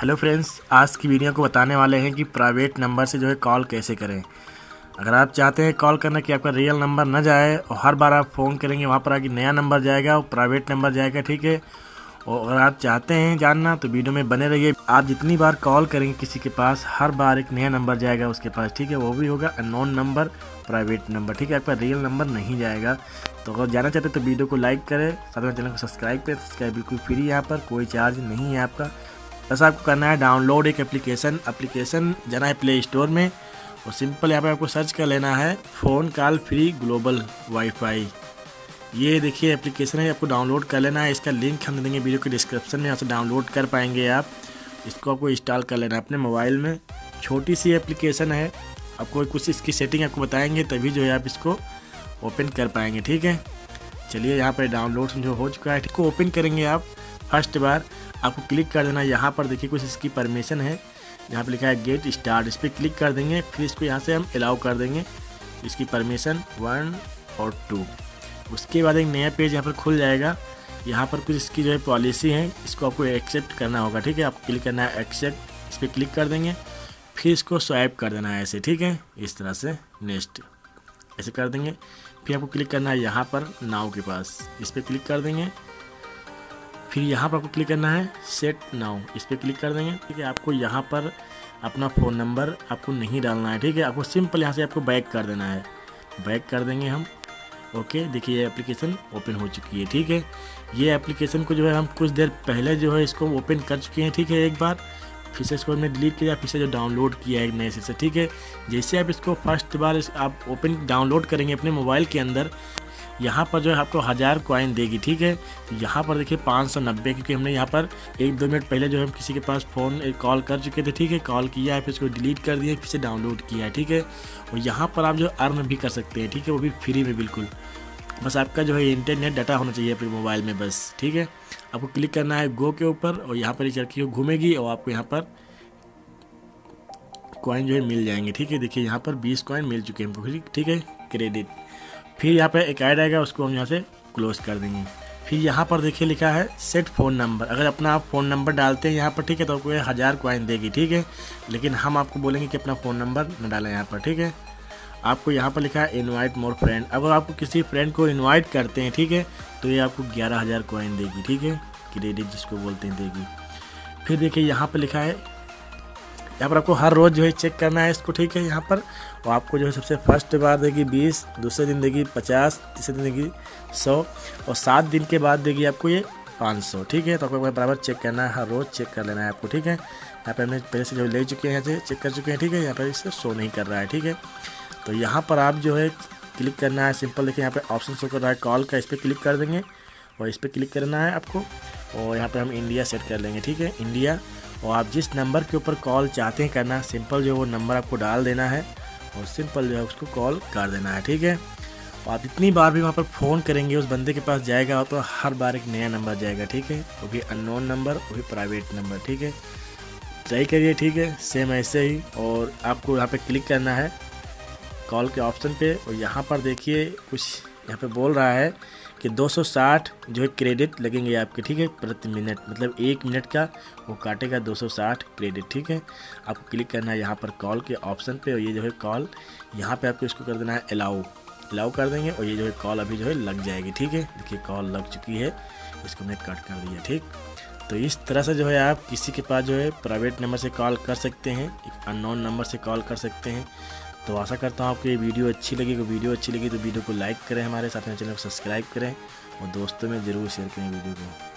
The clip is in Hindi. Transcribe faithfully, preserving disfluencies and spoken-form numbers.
हेलो फ्रेंड्स, आज की वीडियो को बताने वाले हैं कि प्राइवेट नंबर से जो है कॉल कैसे करें। अगर आप चाहते हैं कॉल करना कि आपका रियल नंबर ना जाए और हर बार आप फ़ोन करेंगे वहाँ पर आगे नया नंबर जाएगा और प्राइवेट नंबर जाएगा, ठीक है। और अगर आप चाहते हैं जानना तो वीडियो में बने रहिए। आप जितनी बार कॉल करेंगे किसी के पास हर बार एक नया नंबर जाएगा उसके पास, ठीक है। वो भी होगा अननोन नंबर, प्राइवेट नंबर, ठीक है। आपका रियल नंबर नहीं जाएगा। तो अगर जानना चाहते हैं तो वीडियो को लाइक करें, साथ में चैनल को सब्सक्राइब करें। सब्सक्राइब बिल्कुल फ्री, यहाँ पर कोई चार्ज नहीं है आपका। बस आपको करना है डाउनलोड एक एप्लीकेशन एप्लीकेशन जाना है प्ले स्टोर में और सिंपल यहाँ पे आपको सर्च कर लेना है phone call free global wifi. ये देखिए एप्लीकेशन है, आपको डाउनलोड कर लेना है। इसका लिंक हम देंगे वीडियो के डिस्क्रिप्शन में, यहाँ से डाउनलोड कर पाएंगे आप। इसको आपको इंस्टॉल कर लेना है अपने मोबाइल में। छोटी सी एप्लीकेशन है, आपको कुछ इसकी सेटिंग आपको बताएँगे तभी जो है आप इसको ओपन कर पाएंगे, ठीक है। चलिए यहाँ पर डाउनलोड जो हो चुका है इसको ओपन करेंगे आप। फर्स्ट बार आपको क्लिक कर देना है यहाँ पर, देखिए कुछ इसकी परमिशन है, यहाँ पे लिखा है गेट स्टार्ट, इस पर क्लिक कर देंगे। फिर इसको यहाँ से हम अलाउ कर देंगे, इसकी परमिशन वन और टू। उसके बाद एक नया पेज यहाँ पर खुल जाएगा। यहाँ पर कुछ इसकी जो है पॉलिसी है, इसको आपको एक्सेप्ट करना होगा, ठीक है। आपको क्लिक करना है एक्सेप्ट, इस पर क्लिक कर देंगे। फिर इसको स्वाइप कर देना है ऐसे, ठीक है, इस तरह से नेक्स्ट ऐसे कर देंगे। फिर आपको क्लिक करना है यहाँ पर नाव के पास, इस पर क्लिक कर देंगे। फिर यहाँ पर आपको क्लिक करना है सेट नाउ, इस पर क्लिक कर देंगे, ठीक है। आपको यहाँ पर अपना फ़ोन नंबर आपको नहीं डालना है, ठीक है। आपको सिंपल यहाँ से आपको बैक कर देना है, बैक कर देंगे हम। ओके, देखिए ये एप्लीकेशन ओपन हो चुकी है, ठीक है। ये एप्लीकेशन को जो है हम कुछ देर पहले जो है इसको ओपन कर चुके हैं, ठीक है। एक बार फिर से इसको हमने डिलीट किया, फिर से जो डाउनलोड किया है एक नए से, ठीक है। जैसे आप इसको फर्स्ट बार आप ओपन डाउनलोड करेंगे अपने मोबाइल के अंदर, यहाँ पर जो है आपको हज़ार कॉइन देगी, ठीक है। तो यहाँ पर देखिए पाँच सौ नब्बे, क्योंकि हमने यहाँ पर एक दो मिनट पहले जो हम किसी के पास फ़ोन एक कॉल कर चुके थे, ठीक है। कॉल किया है, फिर इसको डिलीट कर दिया, फिर से डाउनलोड किया है, ठीक है। और यहाँ पर आप जो अर्न भी कर सकते हैं, ठीक है, वो भी फ्री में बिल्कुल। बस आपका जो है इंटरनेट डाटा होना चाहिए अपने मोबाइल में बस, ठीक है। आपको क्लिक करना है गो के ऊपर और यहाँ पर एक लड़की घूमेगी और आपको यहाँ पर कॉइन जो है मिल जाएंगे, ठीक है। देखिए यहाँ पर बीस कॉइन मिल चुके हैं, ठीक है, क्रेडिट। फिर यहाँ पर एक ऐड आएगा, उसको हम यहाँ से क्लोज कर देंगे। फिर यहाँ पर देखिए लिखा है सेट फ़ोन नंबर, अगर अपना आप फ़ोन नंबर डालते हैं यहाँ पर, ठीक है, तो आपको ये हज़ार कॉइन देगी, ठीक है। लेकिन हम आपको बोलेंगे कि अपना फ़ोन नंबर न डालें यहाँ पर, ठीक है। आपको यहाँ पर लिखा है इनवाइट मोर फ्रेंड, अगर आपको किसी फ्रेंड को इन्वाइट करते हैं, ठीक है, तो ये आपको ग्यारह हज़ार कॉइन देगी, ठीक है, क्रेडिट जिसको बोलते हैं देगी। फिर देखिए यहाँ पर लिखा है, यहाँ पर आपको हर रोज़ जो है चेक करना है इसको, ठीक है। यहाँ पर और आपको जो है सबसे फर्स्ट बार देगी बीस, दूसरे दिन देगी पचास, तीसरे दिन देगी सौ और सात दिन के बाद देगी आपको ये पाँच सौ, ठीक है। तो आपको बराबर चेक करना है, हर रोज़ चेक कर लेना है आपको, ठीक है। यहाँ पर हमने पहले से जो ले चुके हैं, यहाँ से चेक कर चुके हैं, ठीक है। यहाँ पर इससे शो नहीं कर रहा है, ठीक है। तो यहाँ पर आप जो है क्लिक करना है सिंपल, देखिए यहाँ पर ऑप्शन शो कर रहा है कॉल का, इस पर क्लिक कर देंगे और इस पर क्लिक करना है आपको और यहाँ पर हम इंडिया सेट कर लेंगे, ठीक है, इंडिया। और आप जिस नंबर के ऊपर कॉल चाहते हैं करना, सिंपल जो वो नंबर आपको डाल देना है और सिंपल जो है उसको कॉल कर देना है, ठीक है। और आप इतनी बार भी वहाँ पर फ़ोन करेंगे उस बंदे के पास जाएगा तो हर बार एक नया नंबर जाएगा, ठीक है। वो भी अननोन नंबर, वो भी प्राइवेट नंबर, ठीक है। ट्राई करिए, ठीक है, सेम ऐसे ही। और आपको यहाँ पर क्लिक करना है कॉल के ऑप्शन पर और यहाँ पर देखिए कुछ यहाँ पर बोल रहा है कि दो सौ साठ जो है क्रेडिट लगेंगे आपके, ठीक है, प्रति मिनट, मतलब एक मिनट का वो काटेगा दो सौ साठ क्रेडिट, ठीक है। आपको क्लिक करना है यहाँ पर कॉल के ऑप्शन पे और ये जो है कॉल यहाँ पे आपको इसको कर देना है अलाउ, अलाउ कर देंगे और ये जो है कॉल अभी जो है लग जाएगी, ठीक है। देखिए कॉल लग चुकी है, इसको हमने कट कर दिया, ठीक। तो इस तरह से जो है आप किसी के पास जो है प्राइवेट नंबर से कॉल कर सकते हैं, एक अननोन नंबर से कॉल कर सकते हैं। तो आशा करता हूँ आपको ये वीडियो अच्छी लगी। अगर वीडियो अच्छी लगी तो वीडियो को लाइक करें, हमारे साथ में चैनल को सब्सक्राइब करें और दोस्तों में ज़रूर शेयर करें वीडियो को।